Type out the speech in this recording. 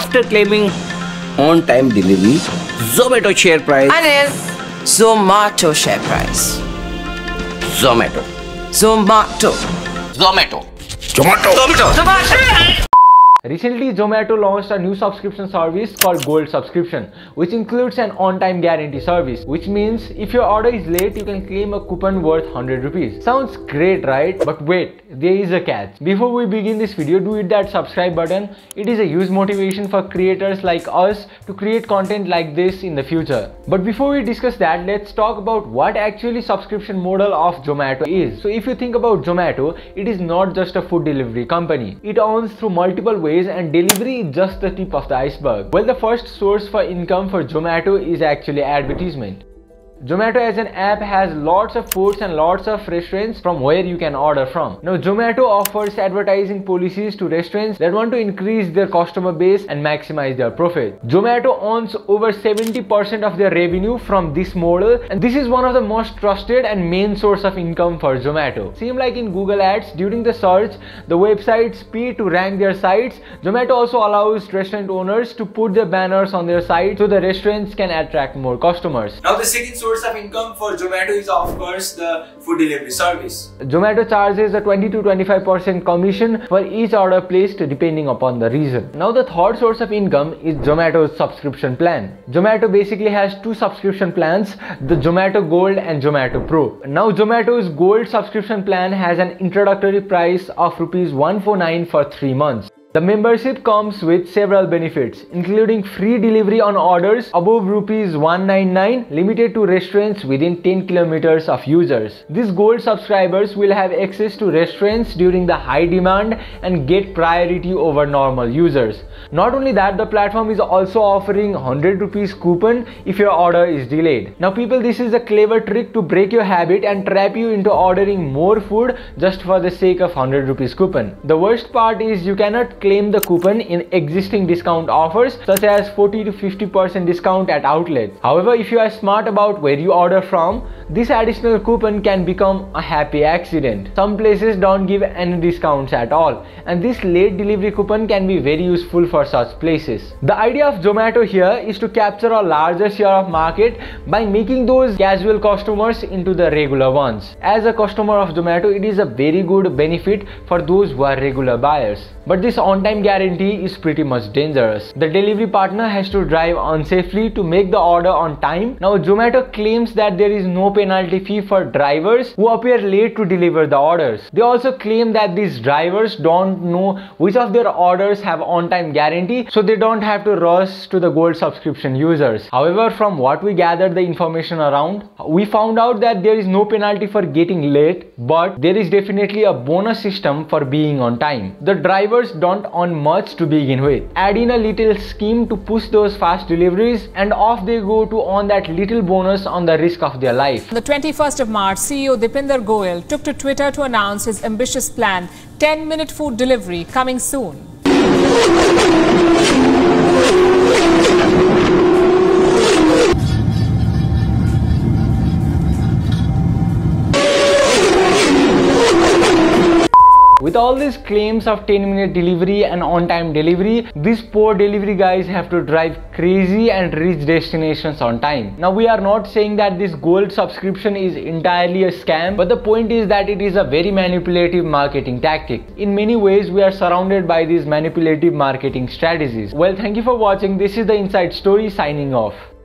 after claiming on-time delivery, Zomato share price. Anil, Zomato share price. Zomato. Zomato. Zomato. Zomato. Zomato. Zomato. Recently, Zomato launched a new subscription service called Gold subscription, which includes an on-time guarantee service, which means if your order is late, you can claim a coupon worth 100 rupees. Sounds great, right? But wait, there is a catch. Before we begin this video, do hit that subscribe button. It is a huge motivation for creators like us to create content like this in the future. But before we discuss that, let's talk about what actually subscription model of Zomato is. So if you think about Zomato, it is not just a food delivery company. It earns through multiple ways, and delivery is just the tip of the iceberg. Well, the first source for income for Zomato is actually advertisement. Zomato as an app has lots of foods and lots of restaurants from where you can order from. Now, Zomato offers advertising policies to restaurants that want to increase their customer base and maximize their profit. Zomato earns over 70% of their revenue from this model, and this is one of the most trusted and main source of income for Zomato. Same like in Google Ads, during the search, the websites pay to rank their sites. Zomato also allows restaurant owners to put their banners on their site so the restaurants can attract more customers. Now, the second source of income for Zomato is of course the food delivery service. Zomato charges a 20 to 25% commission for each order placed depending upon the reason. Now the third source of income is Zomato's subscription plan. Zomato basically has two subscription plans, the Zomato Gold and Zomato Pro. Now Zomato's Gold subscription plan has an introductory price of ₹149 for 3 months. The membership comes with several benefits, including free delivery on orders above ₹199 limited to restaurants within 10 kilometers of users. These Gold subscribers will have access to restaurants during the high demand and get priority over normal users. Not only that, the platform is also offering ₹100 coupon if your order is delayed. Now people, this is a clever trick to break your habit and trap you into ordering more food just for the sake of ₹100 coupon. The worst part is you cannot claim the coupon in existing discount offers such as 40 to 50% discount at outlets. However, if you are smart about where you order from, this additional coupon can become a happy accident. Some places don't give any discounts at all, and this late delivery coupon can be very useful for such places. The idea of Zomato here is to capture a larger share of market by making those casual customers into the regular ones. As a customer of Zomato, it is a very good benefit for those who are regular buyers. But this on-time guarantee is pretty much dangerous. The delivery partner has to drive unsafely to make the order on time. Now Zomato claims that there is no penalty fee for drivers who appear late to deliver the orders. They also claim that these drivers don't know which of their orders have on-time guarantee, so they don't have to rush to the Gold subscription users. However, from what we gathered the information around, we found out that there is no penalty for getting late, but there is definitely a bonus system for being on time. The drivers don't earn much to begin with. Add in a little scheme to push those fast deliveries, and off they go to earn that little bonus on the risk of their life. On the 21st of March, CEO Dipinder Goyal took to Twitter to announce his ambitious plan, 10-minute food delivery coming soon. With all these claims of 10-minute delivery and on-time delivery, these poor delivery guys have to drive crazy and reach destinations on time. Now we are not saying that this Gold subscription is entirely a scam, but the point is that it is a very manipulative marketing tactic. In many ways, we are surrounded by these manipulative marketing strategies. Well, thank you for watching. This is the Inside Story signing off.